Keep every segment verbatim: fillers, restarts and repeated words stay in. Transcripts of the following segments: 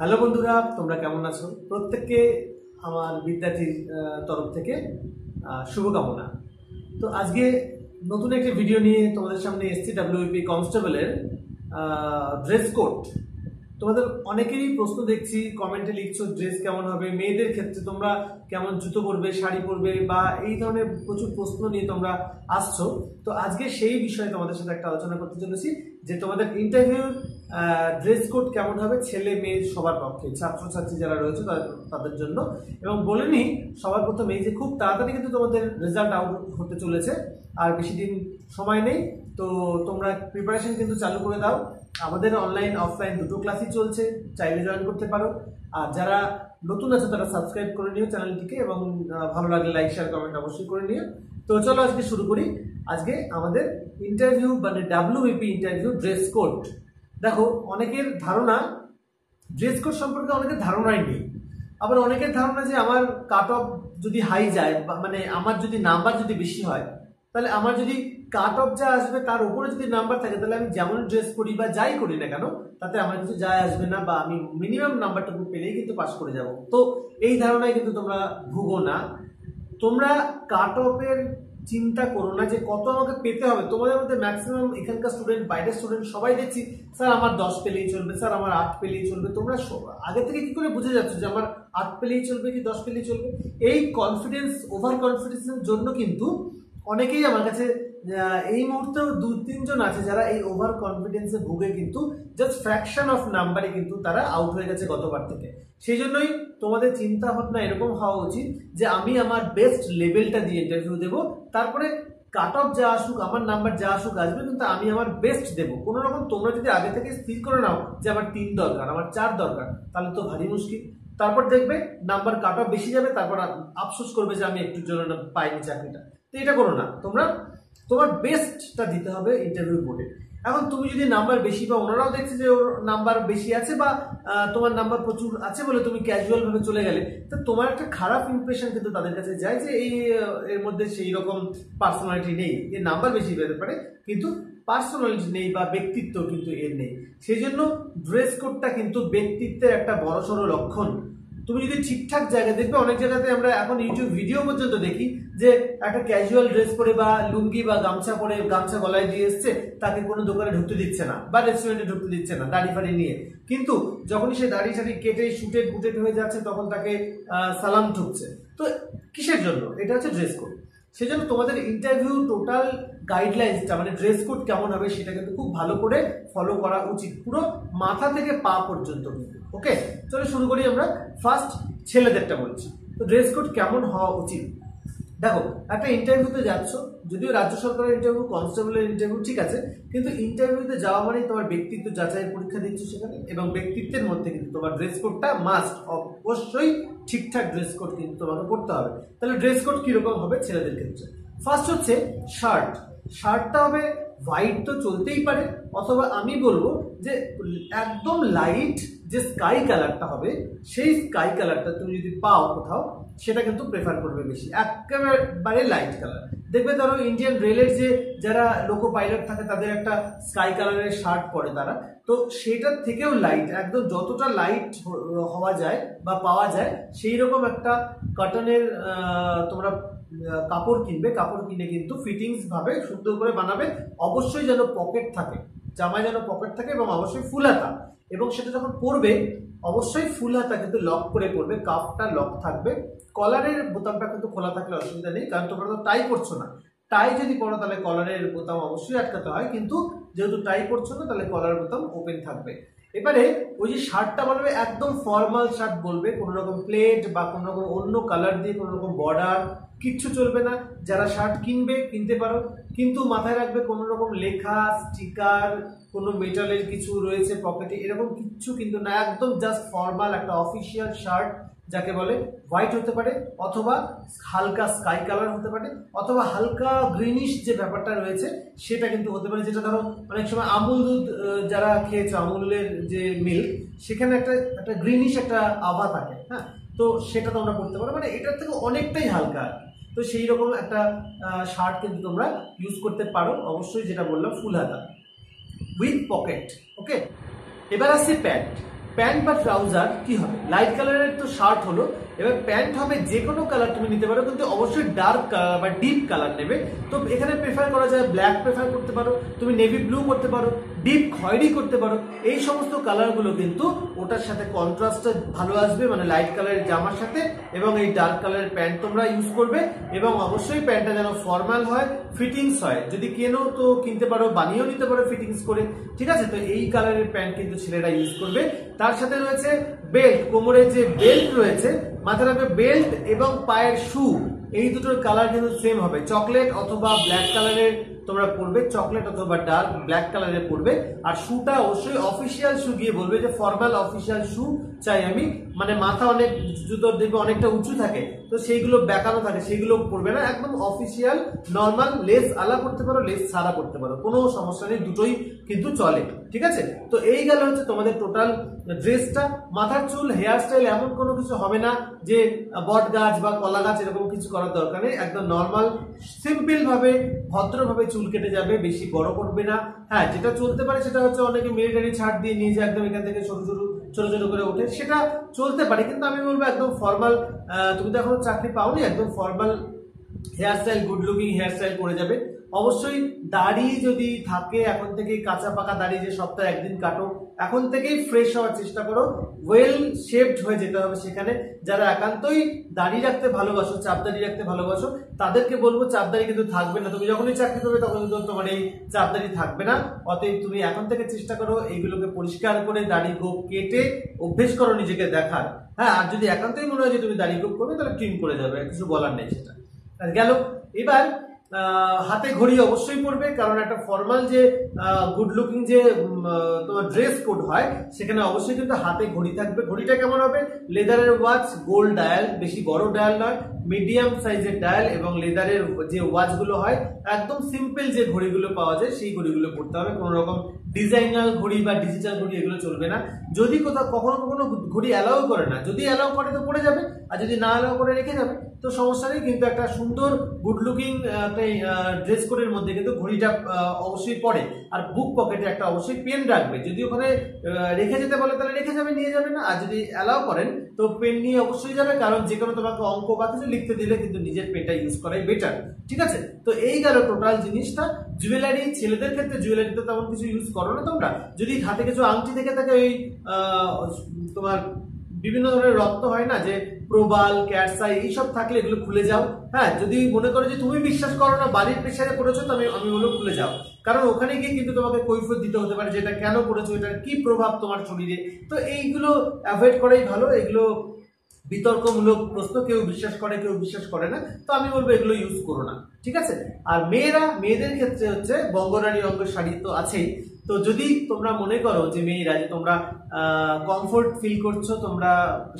Hello बंधुरा तुम्हारा केमन आছো प्रत्येके विद्यार्थीर तरफ थेके शुभकामना। तो आज के नतून एक भिडियो निये तुम्हारे सामने एससी डब्ल्यूबीपी कन्स्टेबलेर ड्रेस कोड। तुम्हारे अनेकेरই प्रश्न देखी कमेंटे लिखছো ड्रेस केमन होबे, मेयेদের क्षेत्रे तोमरा केमन जुतो पরবে, শাড়ি পরবে বা এই ধরনের প্রচুর প্রশ্ন নিয়ে তোমরা আসছো। তো আজকে সেই বিষয়ে তোমাদের সাথে একটা আলোচনা করতে চলেছি যে তোমাদের ইন্টারভিউ ड्रेस कोड কেমন হবে ছেলে মেয়ে সবার পক্ষে, ছাত্র ছাত্রী যারা রয়েছে তাদের জন্য। এবং বলে নি সবার প্রথমে এই যে খুব তাড়াতাড়ি কিন্তু তোমাদের রেজাল্ট আউট হতে চলেছে, আর বেশি দিন সময় নেই। তো তোমরা প্রিপারেশন কিন্তু চালু করে দাও। আমাদের অনলাইন অফলাইন দুটো ক্লাসই চলছে, চাইলে জয়েন করতে পারো। আর যারা নতুন আছে তারা সাবস্ক্রাইব করে নিও চ্যানেলটিকে, এবং ভালো লাগলে লাইক শেয়ার কমেন্ট অবশ্যই করে নিও। তো চলো আজকে শুরু করি। আজকে আমাদের ইন্টারভিউ মানে ডাব্লিউবিপি ইন্টারভিউ ড্রেস কোড। দেখো অনেকের ধারণা ড্রেস কোড সম্পর্কে অনেকের ধারণাই নেই, আবার অনেকের ধারণা যে আমার কাট অফ যদি হাই যায়, মানে আমার যদি নাম্বার যদি বেশি হয়, তাহলে আমার যদি কাট অফ যা আসবে তার উপরে যদি নাম্বার থাকে তাহলে আমি যেমন ড্রেস করি বা যাই করি না কেন তাতে আমার কিছু যায় আসবে না, বা আমি মিনিমাম নাম্বারটুকু পেলেই কিন্তু পাস করে যাব। তো এই ধারণায় কিন্তু তোমরা ভুগো না। তোমরা কাট অফের চিন্তা করো না যে কত আমাকে পেতে হবে। তোমাদের মধ্যে ম্যাক্সিমাম এখানকার স্টুডেন্ট, বাইরের স্টুডেন্ট সবাই দেখছি স্যার আমার দশ পেলেই চলবে, স্যার আমার আট পেলেই চলবে। তোমরা আগে থেকে কি করে বুঝে যাচ্ছ যে আমার আট পেলেই চলবে কি দশ পেলেই চলবে? এই কনফিডেন্স, ওভার কনফিডেন্সের জন্য কিন্তু অনেকেই আমার কাছে এই মুহূর্তে দু তিনজন আছে যারা এই ওভার কনফিডেন্সে ভুগে, কিন্তু জাস্ট ফ্র্যাকশন অফ নাম্বারে কিন্তু তারা আউট হয়ে গেছে গতবার থেকে। সেই জন্যই তোমাদের চিন্তা ভাবনা এরকম হওয়া উচিত যে আমি আমার বেস্ট লেভেলটা দিয়ে ইন্টারভিউ দেবো, তারপরে কাট অফ যা আসুক, আমার নাম্বার যা আসুক আসবে, কিন্তু আমি আমার বেস্ট দেবো কোনো রকম। তোমরা যদি আগে থেকে স্থির করে নাও যে আমার তিন দরকার, আমার চার দরকার, তাহলে তো ভারী মুশকিল। তারপর দেখবে নাম্বার কাট অফ বেশি যাবে, তারপর আফসোস করবে যে আমি একটু জন্য পাইনি চাকরিটা। তো এটা করো না, তোমরা তোমার বেস্টটা দিতে হবে ইন্টারভিউ বোর্ডে। এখন তুমি যদি নাম্বার বেশি, বা ওনারাও দেখছে যে ওর নাম্বার বেশি আছে বা তোমার নাম্বার প্রচুর আছে বলে তুমি ক্যাজুয়ালভাবে চলে গেলে, তো তোমার একটা খারাপ ইমপ্রেশন কিন্তু তাদের কাছে যায় যে এই এর মধ্যে সেই রকম পার্সোনালিটি নেই, এর নাম্বার বেশি পেতে পারে কিন্তু পার্সোনালিটি নেই বা ব্যক্তিত্ব কিন্তু এর নেই। সেই জন্য ড্রেস কোডটা কিন্তু ব্যক্তিত্বের একটা বড়সড় লক্ষণ। তুমি যদি ঠিকঠাক জায়গায় দেখবে, অনেক জায়গাতে আমরা এখন ইউটিউব ভিডিও পর্যন্ত দেখি যে একটা ক্যাজুয়াল ড্রেস পরে বা লুঙ্গি বা গামছা পরে, গামছা গলায় দিয়ে এসছে, তাকে কোনো দোকানে ঢুকতে দিচ্ছে না বা রেস্টুরেন্টে ঢুকতে দিচ্ছে না দাড়ি ফাড়ি নিয়ে। কিন্তু যখনই সে দাড়ি সাড়ি কেটে শুটে গুটেট হয়ে যাচ্ছে তখন তাকে সালাম ঠুকছে। তো কিসের জন্য? এটা হচ্ছে ড্রেস কোড। সেজন্য তোমাদের ইন্টারভিউ টোটাল গাইডলাইন্সটা মানে ড্রেস কোড কেমন হবে সেটা কিন্তু খুব ভালো করে ফলো করা উচিত, পুরো মাথা থেকে পা পর্যন্ত। ওকে চলো শুরু করি। আমরা ফার্স্ট ছেলেদেরটা বলছি, তো ড্রেস কোড কেমন হওয়া উচিত। দেখো একটা ইন্টারভিউতে যাচ্ছ, যদিও রাজ্য সরকারের ইন্টারভিউ, কনস্টেবলের ইন্টারভিউ ঠিক আছে, কিন্তু ইন্টারভিউতে যাওয়া মানে তোমার ব্যক্তিত্ব যাচাইয়ের পরীক্ষা দিচ্ছ সেখানে, এবং ব্যক্তিত্বের মধ্যে কিন্তু তোমার ড্রেস কোডটা মাস্ট, অবশ্যই ঠিকঠাক ড্রেস কোড কিন্তু তোমাকে করতে হবে। তাহলে ড্রেস কোড কীরকম হবে ছেলেদের ক্ষেত্রে? ফার্স্ট হচ্ছে শার্ট। শার্টটা হবে হোয়াইট, তো চলতেই পারে, অথবা আমি বলবো যে একদম লাইট যে স্কাই কালারটা হবে সেই স্কাই কালারটা তুমি যদি পাও কোথাও, সেটা কিন্তু প্রেফার করবে বেশি। একেবারে লাইট কালার দেখবে, ধরো ইন্ডিয়ান রেলের যে যারা লোকো পাইলট থাকে তাদের একটা স্কাই কালারের শার্ট পরে তারা, তো সেটার থেকেও লাইট, একদম যতটা লাইট হওয়া যায় বা পাওয়া যায় সেই রকম একটা কটনের তোমরা কাপড় কিনবে। কাপড় কিনে কিন্তু ফিটিংস ভাবে সুন্দর করে বানাবে, অবশ্যই যেন পকেট থাকে, জামায় যেন পকেট থাকে, এবং অবশ্যই ফুল হাতা। এবং সেটা যখন পরবে অবশ্যই ফুল হাতা কিন্তু লক করে পরবে, কাপটা লক থাকবে, কলারের বোতামটা কিন্তু খোলা থাকলে অসুবিধা নেই, কারণ তোমরা তো টাই করছো না। টাই যদি পরো তাহলে কলারের বোতাম অবশ্যই আটকাতে হয়, কিন্তু যেহেতু টাই করছো না তাহলে কলারের বোতাম ওপেন থাকবে। এবারে ওই যে শার্টটা বলবে একদম ফর্মাল শার্ট বলবে, কোনো রকম প্লেট বা কোনো রকম অন্য কালার দিয়ে কোনো রকম বর্ডার কিচ্ছু চলবে না। যারা শার্ট কিনবে কিনতে পারো, কিন্তু মাথায় রাখবে কোনো রকম লেখা, স্টিকার, কোনো মেটালের কিছু রয়েছে পকেটে, এরকম কিচ্ছু কিন্তু না। একদম জাস্ট ফর্মাল একটা অফিসিয়াল শার্ট, যাকে বলে হোয়াইট হতে পারে, অথবা হালকা স্কাই কালার হতে পারে, অথবা হালকা গ্রিনিশ যে ব্যাপারটা রয়েছে সেটা কিন্তু হতে পারে। যেটা ধরো অনেক সময় আমুল দুধ যারা খেয়েছে, আমুলের যে মিল্ক, সেখানে একটা একটা গ্রিনিশ একটা আভা থাকে, হ্যাঁ, তো সেটা তোমরা করতে পারো, মানে এটার থেকে অনেকটাই হালকা আর কি। তো সেই রকম একটা শার্ট কিন্তু তোমরা ইউজ করতে পারো, অবশ্যই যেটা বললাম ফুল হাতা উইথ পকেট। ওকে এবার আসছে প্যান্ট। पैंट बा ट्राउजार की होबे लाइट কালারের तो শার্ট হলো এবার প্যান্ট হবে যে কোনো কালার তুমি নিতে পারো কিন্তু অবশ্যই ডার্ক বা ডিপ কালার নেবে তো এখানে প্রেফার করা যায় ব্ল্যাক প্রেফার করতে পারো তুমি নেভি ব্লু করতে পারো ডিপ খয়েরি করতে পারো এই সমস্ত কালার গুলো কিন্তু ওটার সাথে কন্ট্রাস্টটা ভালো আসবে মানে লাইট কালারের জামার সাথে এবং এই ডার্ক কালারের প্যান্ট তোমরা ইউজ করবে এবং অবশ্যই প্যান্টটা যেন ফর্মাল হয় ফিটিংস হয় যদি কেনো তো কিনতে পারো বানিয়েও নিতে পারো ফিটিংস করে ঠিক আছে তো এই কালারের প্যান্ট কিন্তু ছেলেরা ইউজ করবে তার সাথে রয়েছে বেল্ট কোমরে যে বেল্ট রয়েছে মাথার উপরে বেল্ট এবং পায়ের শু এই দুটোর কালার কিন্তু सेम হবে চকলেট অথবা ব্ল্যাক কালারের তোমরা পরবে চকলেট অথবা ডার্ক ব্ল্যাক কালারে পরবে আর শুটা অবশ্যই অফিশিয়াল শু দিয়ে বলবে যে ফর্মাল অফিশিয়াল শু চাই আমি মানে মাথা অনেক জুতোর দিকে অনেকটা উঁচু থাকে তো সেইগুলো বেকানো থাকে সেইগুলো পরবে না একদম অফিশিয়াল নরমাল লেস আলা করতে পারো লেস ছাড়া করতে পারো কোনো সমস্যা নেই দুটোই কিন্তু চলে ঠিক আছে তো এই গেল হচ্ছে তোমাদের টোটাল ড্রেসটা মাথার চুল হেয়ার স্টাইল এমন কোনো কিছু হবে না যে বট গাছ বা কলা গাছ এরকম কিছু করার দরকার নেই একদম নরমাল সিম্পল ভাবে ভদ্রভাবে চুল কেটে যাবে বেশি বড় করবে না হ্যাঁ যেটা চলতে পারে সেটা হচ্ছে অনেকে মিলিটারি ছাড় দিয়ে নিয়ে যায় একদম এখান থেকে ছোট ছোট ছোট ছোট করে ওঠে সেটা চলতে পারে কিন্তু আমি বলবো একদম ফর্মাল তুমি তো এখনো চাকরি পাওনি একদম formal hair style good looking hair style করে যাবে অবশ্যই দাড়ি যদি থাকে এখন থেকে কাঁচা পাকা দাড়ি যে সপ্তাহে একদিন কাটো এখন থেকেই ফ্রেশ হওয়ার চেষ্টা করো ওয়েল শেপড হয়ে যেতে হবে সেখানে যারা একান্তই দাড়ি রাখতে ভালোবাসো চাপ দাড়ি রাখতে ভালোবাসো তাদেরকে বলবো চাপ দাড়ি কিন্তু থাকবে না তুমি যখনই চাকরি করবে তখন কিন্তু তোমার এই চাপ দাড়ি থাকবে না অতএব তুমি এখন থেকে চেষ্টা করো এইগুলোকে পরিষ্কার করে দাড়ি গোঁফ কেটে অভ্যেস করো নিজেকে দেখার হ্যাঁ আর যদি একান্তই মনে হয় যে তুমি দাড়ি গোঁফ করবে তাহলে ট্রিম করে যাবে কিছু বলার নেই সেটা আর গেল এবার হাতে ঘড়ি অবশ্যই পরবে কারণ একটা ফর্মাল যে গুড লুকিং যে তোমার ড্রেস কোড হয় সেখানে অবশ্যই কিন্তু হাতে ঘড়ি থাকবে ঘড়িটা কেমন হবে লেদারের ওয়াচ গোল্ড ডায়াল বেশি বড় ডায়াল নয় মিডিয়াম সাইজের ডায়াল এবং লেদারের যে ওয়াচগুলো হয় একদম সিম্পল যে ঘড়িগুলো পাওয়া যায় সেই ঘড়িগুলো পরতে হবে কোনো রকম ডিজাইনাল ঘড়ি বা ডিজিটাল ঘড়ি এগুলো চলবে না যদি কোথাও কখনো কখনো ঘড়ি অ্যালাউ করে না যদি অ্যালাউ করে তো পড়ে যাবে আর যদি না অ্যালাউ করে রেখে যাবে তো সমস্যা নেই কিন্তু একটা সুন্দর গুড লুকিং ড্রেস কোডের মধ্যে কিন্তু ঘড়িটা অবশ্যই পড়ে আর বুক পকেটে একটা অবশ্যই পেন রাখবে যদি ওখানে রেখে যেতে বলে তাহলে রেখে যাবে নিয়ে যাবে না আর যদি অ্যালাউ করেন তো পেন নিয়ে অবশ্যই যাবে কারণ যে কোনো তোমাকে অঙ্ক বা কিছু লিখতে দিলে কিন্তু নিজের পেনটা ইউজ করাই বেটার ঠিক আছে তো এই গেল টোটাল জিনিসটা জুয়েলারি ছেলেদের ক্ষেত্রে জুয়েলারি তো তেমন কিছু ইউজ করো না তোমরা যদি হাতে কিছু আংটি থেকে থাকে ওই তোমার বিভিন্ন ধরনের রক্ত হয় না যে প্রবাল ক্যাটসাই এইসব থাকলে এগুলো খুলে যাও হ্যাঁ যদি মনে করো যে তুমি বিশ্বাস করো না বাড়ির প্রেশারে পড়েছো তবে আমি ওগুলো খুলে যাও কারণ ওখানে গিয়ে কিন্তু তোমাকে কৈফিয়ত দিতে হতে পারে যে এটা কেন পড়েছো এটার কি প্রভাব তোমার শরীরে তো এইগুলো অ্যাভয়েড করাই ভালো এগুলো বিতর্কমূলক প্রশ্ন কেউ বিশ্বাস করে কেউ বিশ্বাস করে না তো আমি বলবো এগুলো ইউজ করো না ঠিক আছে আর মেয়েরা মেয়েদের ক্ষেত্রে হচ্ছে বঙ্গরানী অঙ্গের শাড়ি তো আছেই তো যদি তোমরা মনে করো যে মেয়েরা যে তোমরা কমফোর্ট ফিল করছো তোমরা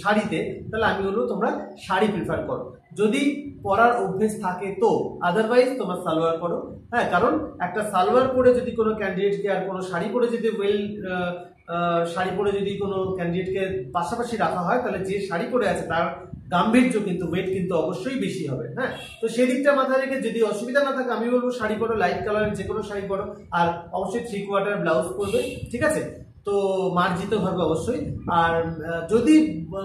শাড়িতে তাহলে আমি বলবো তোমরা শাড়ি প্রিফার করো যদি পরার অভ্যেস থাকে তো আদারওয়াইজ তোমরা সালোয়ার করো হ্যাঁ কারণ একটা সালোয়ার পরে যদি কোনো ক্যান্ডিডেটকে আর কোনো শাড়ি পরে যদি ওয়েল শাড়ি পরে যদি কোনো ক্যান্ডিডেটকে পাশাপাশি রাখা হয় তাহলে যে শাড়ি পরে আছে তার গাম্ভীর্য কিন্তু ওয়েট কিন্তু অবশ্যই বেশি হবে হ্যাঁ তো সেদিকটা মাথায় রেখে যদি অসুবিধা না থাকে আমি বলবো শাড়ি পরো লাইট কালারের যে কোনো শাড়ি পরো আর অবশ্যই থ্রি কোয়ার্টার ব্লাউজ পরবে ঠিক আছে তো মার্জিত হবে অবশ্যই আর যদি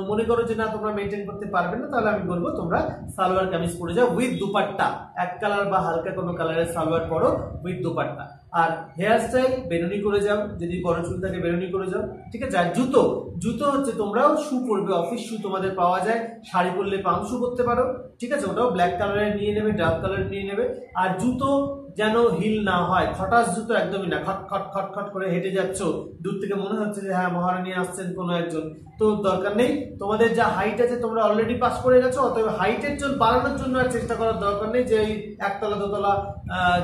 মনে করো যে না তোমরা মেনটেন করতে পারবে না তাহলে আমি বলবো তোমরা সালোয়ার কামিজ পরে যাও উইথ দুপাট্টা এক কালার বা হালকা কোনো কালারের সালোয়ার পরো উইথ দুপাট্টা আর হেয়ার স্টাইল বেরুনি করে যাও যদি বড় চুল থাকে বেরুনি করে যাও ঠিক আছে আর জুতো জুতো হচ্ছে তোমরাও শু পরবে অফিস শু তোমাদের পাওয়া যায় শাড়ি পরলে পাম শু করতে পারো ঠিক আছে ওটাও ব্ল্যাক কালারের নিয়ে নেবে ডার্ক কালারের নিয়ে নেবে আর জুতো যেন হিল না হয় খটাস জুতো একদমই না খট খট খট খট করে হেঁটে যাচ্ছ দূর থেকে মনে হচ্ছে যে হ্যাঁ মহারানী আসছেন কোনো একজন তো দরকার নেই তোমাদের যা হাইট আছে তোমরা অলরেডি পাস করে গেছো অতএব হাইটের জন্য বাড়ানোর জন্য আর চেষ্টা করার দরকার নেই যে একতলা দোতলা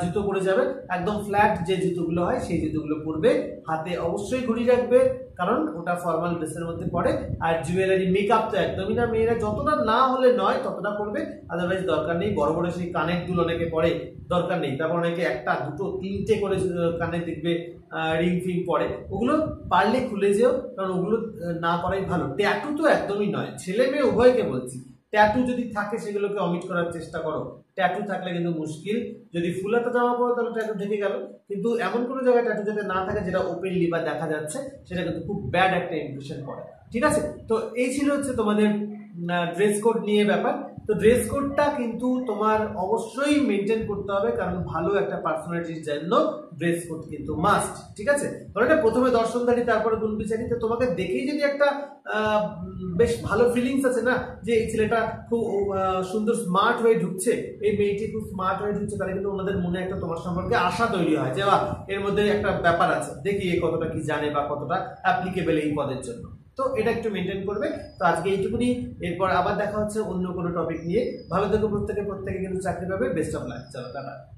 জুতো পরে যাবে একদম ফ্ল্যাট যে জুতোগুলো হয় সেই জুতোগুলো পরবে হাতে অবশ্যই ঘড়ি রাখবে কারণ ওটা ফর্মাল ড্রেসের মধ্যে পড়ে আর জুয়েলারি মেকআপ তো একদমই না মেয়েরা যতটা না হলে নয় ততটা করবে আদারওয়াইজ দরকার নেই বড় বড় সেই কানেরগুলো অনেকে পরে দরকার নেই তারপর অনেকে একটা দুটো তিনটে করে কানে দেখবে রিং ফিং পরে ওগুলো পারলে খুলে যেও কারণ ওগুলো না করাই ভালো ট্যাটু তো একদমই নয় ছেলে মেয়ে উভয়কে বলছি ট্যাটু যদি থাকে সেগুলোকে অমিট করার চেষ্টা করো टैटू থাকলে কিন্তু মুশকিল যদি ফুলাতা জামা পরে তাহলে ট্যাটু ঢেকে গেল কিন্তু এমন কোন জায়গায় ট্যাটু যদি না থাকে যেটা ওপেনলি বা দেখা যাচ্ছে সেটা কিন্তু খুব ব্যাড একটা ইমপ্রেশন পড়ে ঠিক আছে তো এই ছিল হচ্ছে তোমাদের ড্রেস কোড নিয়ে ব্যাপার তো ড্রেস কোডটা কিন্তু তোমার অবশ্যই মেইনটেইন করতে হবে কারণ ভালো একটা পার্সোনালিটির জন্য ড্রেস কোড কিন্তু মাস্ট ঠিক আছে ধরো এটা প্রথমে দর্শনদারি তারপরে গুণবিচারি তো তোমাকে দেখেই যদি একটা বেশ ভালো ফিলিংস আছে না যে এই ছেলেটা খুব সুন্দর স্মার্ট হয়ে ঢুকছে এই মেয়েটি খুব স্মার্ট হয়ে ঢুকছে তাহলে কিন্তু ওনাদের মনে একটা তোমার সম্পর্কে আশা তৈরি হয় যে বাহ এর মধ্যে একটা ব্যাপার আছে দেখি এ কতটা কি জানে বা কতটা অ্যাপ্লিকেবল এই পদের জন্য तो এটা একটু মেইনটেইন করবে তো আজকে এইটুকুই এরপর আবার দেখা হচ্ছে অন্য কোনো টপিক নিয়ে ভালো থেকো প্রত্যেককে প্রত্যেককে কিন্তু চাকরি পাবে বেস্ট অফ লাক চলো টাটা